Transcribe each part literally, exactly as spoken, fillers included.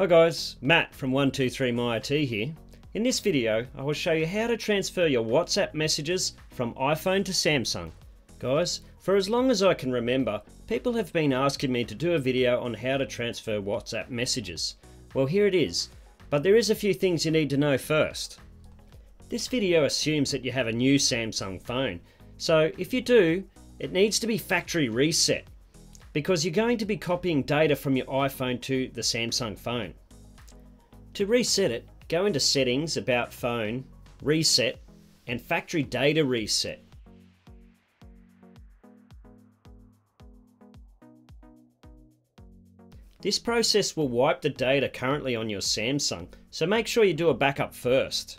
Hi guys, Matt from one two three my I T here. In this video, I will show you how to transfer your WhatsApp messages from iPhone to Samsung. Guys, for as long as I can remember, people have been asking me to do a video on how to transfer WhatsApp messages. Well, here it is, but there is a few things you need to know first. This video assumes that you have a new Samsung phone. So if you do, it needs to be factory reset, because you're going to be copying data from your iPhone to the Samsung phone. To reset it, go into Settings, About Phone, Reset, and Factory Data Reset. This process will wipe the data currently on your Samsung, so make sure you do a backup first.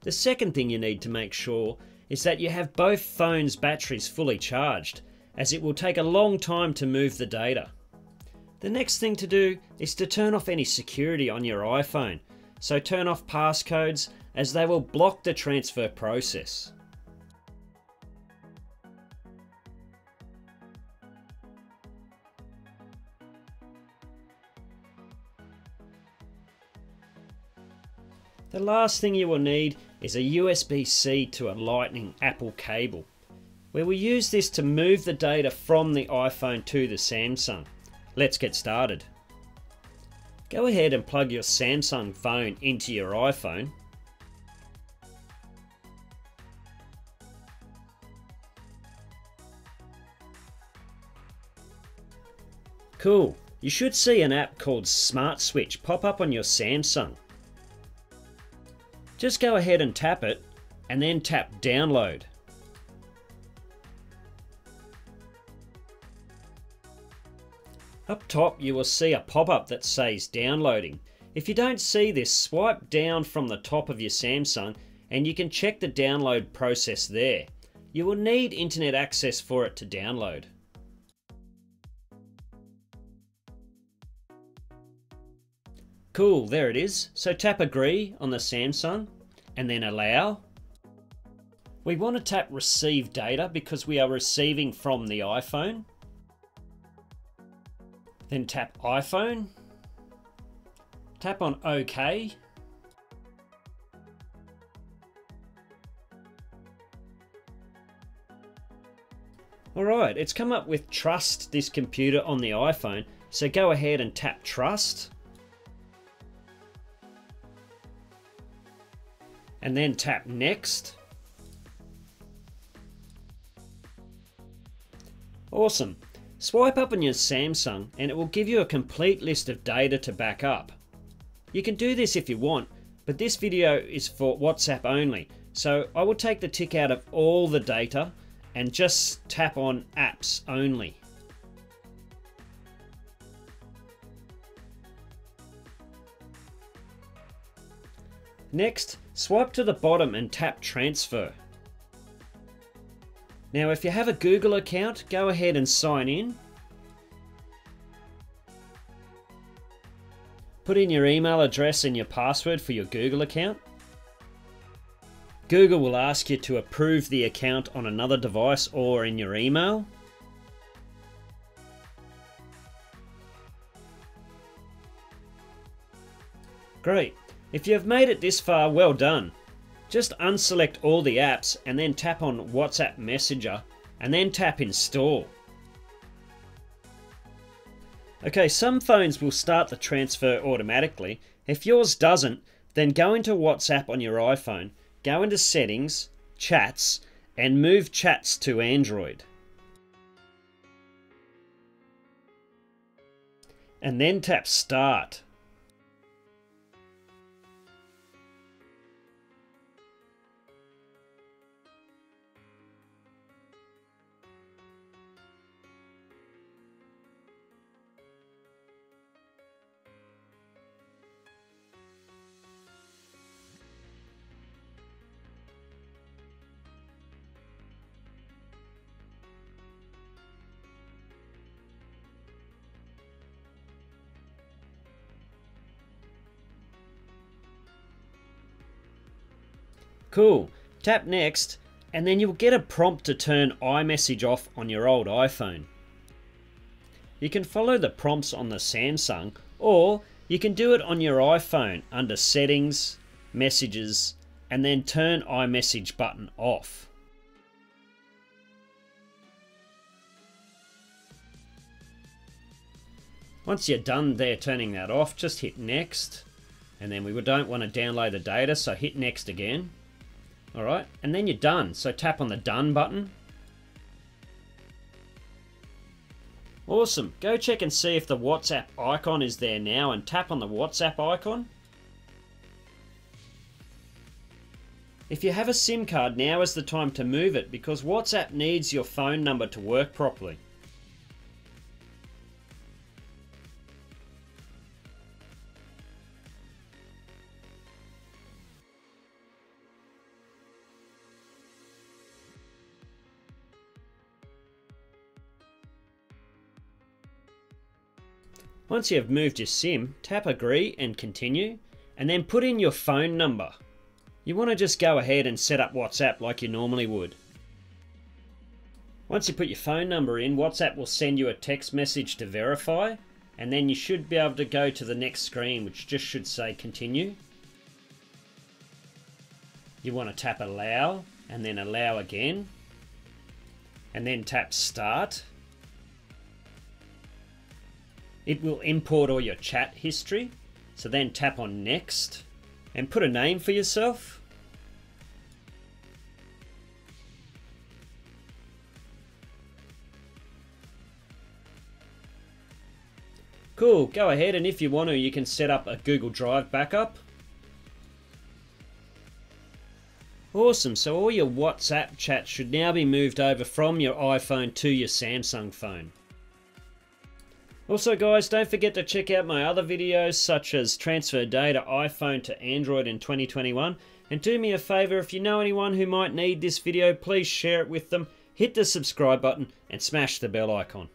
The second thing you need to make sure is that you have both phones' batteries fully charged, as it will take a long time to move the data. The next thing to do is to turn off any security on your iPhone, so turn off passcodes as they will block the transfer process. The last thing you will need is a U S B C to a Lightning Apple cable. We will use this to move the data from the iPhone to the Samsung. Let's get started. Go ahead and plug your Samsung phone into your iPhone. Cool. You should see an app called Smart Switch pop up on your Samsung. Just go ahead and tap it, and then tap Download. Up top you will see a pop-up that says Downloading. If you don't see this, swipe down from the top of your Samsung and you can check the download process there. You will need internet access for it to download. Cool, there it is. So tap Agree on the Samsung and then Allow. We want to tap Receive Data because we are receiving from the iPhone. Then tap iPhone. Tap on OK. Alright, it's come up with Trust this computer on the iPhone, so go ahead and tap Trust. And then tap Next. Awesome. Swipe up on your Samsung and it will give you a complete list of data to back up. You can do this if you want, but this video is for WhatsApp only, so I will take the tick out of all the data and just tap on Apps Only. Next, swipe to the bottom and tap Transfer. Now if you have a Google account, go ahead and sign in. Put in your email address and your password for your Google account. Google will ask you to approve the account on another device or in your email. Great. If you have made it this far, well done. Just unselect all the apps and then tap on WhatsApp Messenger and then tap Install. Okay, some phones will start the transfer automatically. If yours doesn't, then go into WhatsApp on your iPhone, go into Settings, Chats, and move Chats to Android. And then tap Start. Cool. Tap Next, and then you'll get a prompt to turn iMessage off on your old iPhone. You can follow the prompts on the Samsung, or you can do it on your iPhone under Settings, Messages, and then turn iMessage button off. Once you're done there turning that off, just hit next. And then we don't want to download the data, so hit next again. All right, and then you're done. So tap on the done button. Awesome, go check and see if the WhatsApp icon is there now and tap on the WhatsApp icon. If you have a SIM card, now is the time to move it because WhatsApp needs your phone number to work properly. Once you have moved your SIM, tap Agree and Continue, and then put in your phone number. You want to just go ahead and set up WhatsApp like you normally would. Once you put your phone number in, WhatsApp will send you a text message to verify, and then you should be able to go to the next screen, which just should say Continue. You want to tap Allow, and then Allow again, and then tap Start. It will import all your chat history. So then tap on next and put a name for yourself. Cool, go ahead and if you want to, you can set up a Google Drive backup. Awesome, so all your WhatsApp chats should now be moved over from your iPhone to your Samsung phone. Also guys, don't forget to check out my other videos such as transfer data iPhone to Android in twenty twenty-one, and do me a favor, if you know anyone who might need this video, please share it with them, hit the subscribe button and smash the bell icon.